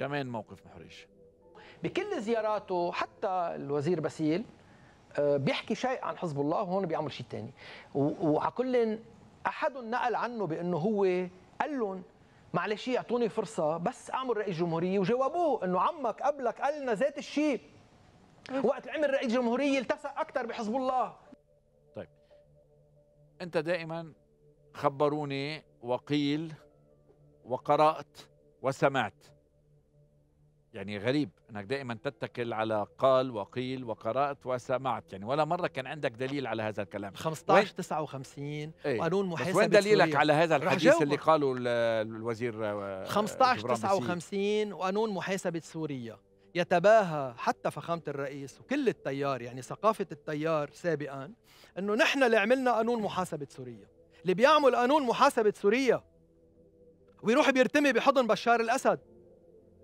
كمان موقف محرج. بكل زياراته حتى الوزير باسيل بيحكي شيء عن حزب الله وهون بيعمل شيء ثاني، وعكل احد نقل عنه بانه هو قال لهم معلش يعطوني فرصه بس اعمل رئيس جمهوريه، وجاوبوه انه عمك قبلك قال لنا ذات الشيء وقت عمل رئيس جمهوريه التصق اكثر بحزب الله. طيب انت دائما خبروني وقيل وقرات وسمعت، يعني غريب انك دائما تتكل على قال وقيل وقرات وسمعت، يعني ولا مره كان عندك دليل على هذا الكلام. 1559 قانون محاسبه. وين دليلك على هذا الحديث اللي قاله الوزير 1559 وقانون محاسبه سوريا يتباهى حتى فخامه الرئيس وكل التيار، يعني ثقافه التيار سابقا انه نحن اللي عملنا قانون محاسبه سوريا. اللي بيعمل قانون محاسبه سوريا ويروح بيرتمي بحضن بشار الاسد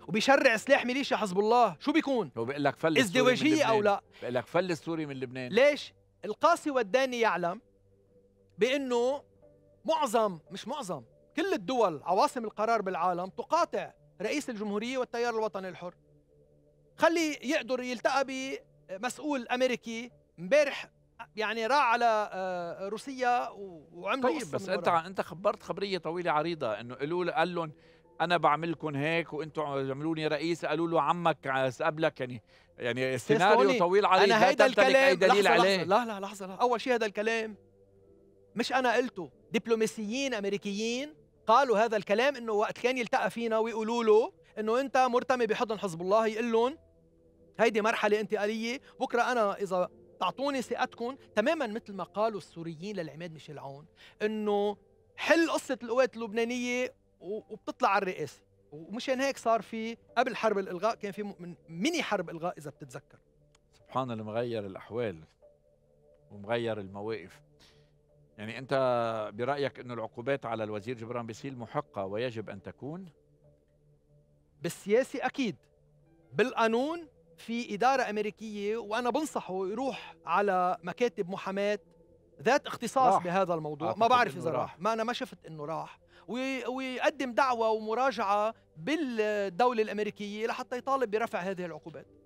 وبيشرع سلاح ميليشيا حزب الله، شو بيكون؟ هو بيقول لك فل ازدواجية أو لا؟ بيقول لك فل السوري من لبنان. ليش؟ القاسي والداني يعلم بأنه معظم، مش معظم، كل الدول عواصم القرار بالعالم تقاطع رئيس الجمهورية والتيار الوطني الحر. خلي يقدر يلتقى بمسؤول أمريكي امبارح يعني راح على روسيا وعمل. طيب بس أنت خبرت خبرية طويلة عريضة إنه قال لهم أنا بعملكم هيك وأنتم عملوني رئيس، قالوا له عمك قبلك، يعني سيناريو طويل عليه. أنا هيدا الكلام أي دليل عليه؟ لحظة. أول شيء هذا الكلام مش أنا قلته، دبلوماسيين أمريكيين قالوا هذا الكلام إنه وقت كان يلتقى فينا ويقولوا له إنه أنت مرتمي بحضن حزب الله، يقول لهم هيدي مرحلة انتقالية، بكرة أنا إذا تعطوني ثقتكم تماما مثل ما قالوا السوريين للعماد ميشيل عون إنه حل قصة القوات اللبنانية وبتطلع على الرئاسه، ومشان هيك صار في قبل حرب الالغاء كان في ميني حرب الغاء اذا بتتذكر. سبحان اللي مغير الاحوال ومغير المواقف. يعني انت برايك انه العقوبات على الوزير جبران باسيل محقه ويجب ان تكون بالسياسي؟ اكيد بالقانون في اداره امريكيه، وانا بنصحه يروح على مكاتب محاماه ذات اختصاص بهذا الموضوع. ما بعرف اذا راح، ما انا ما شفت انه راح، ويقدم دعوة ومراجعة بالدولة الأمريكية لحتى يطالب برفع هذه العقوبات.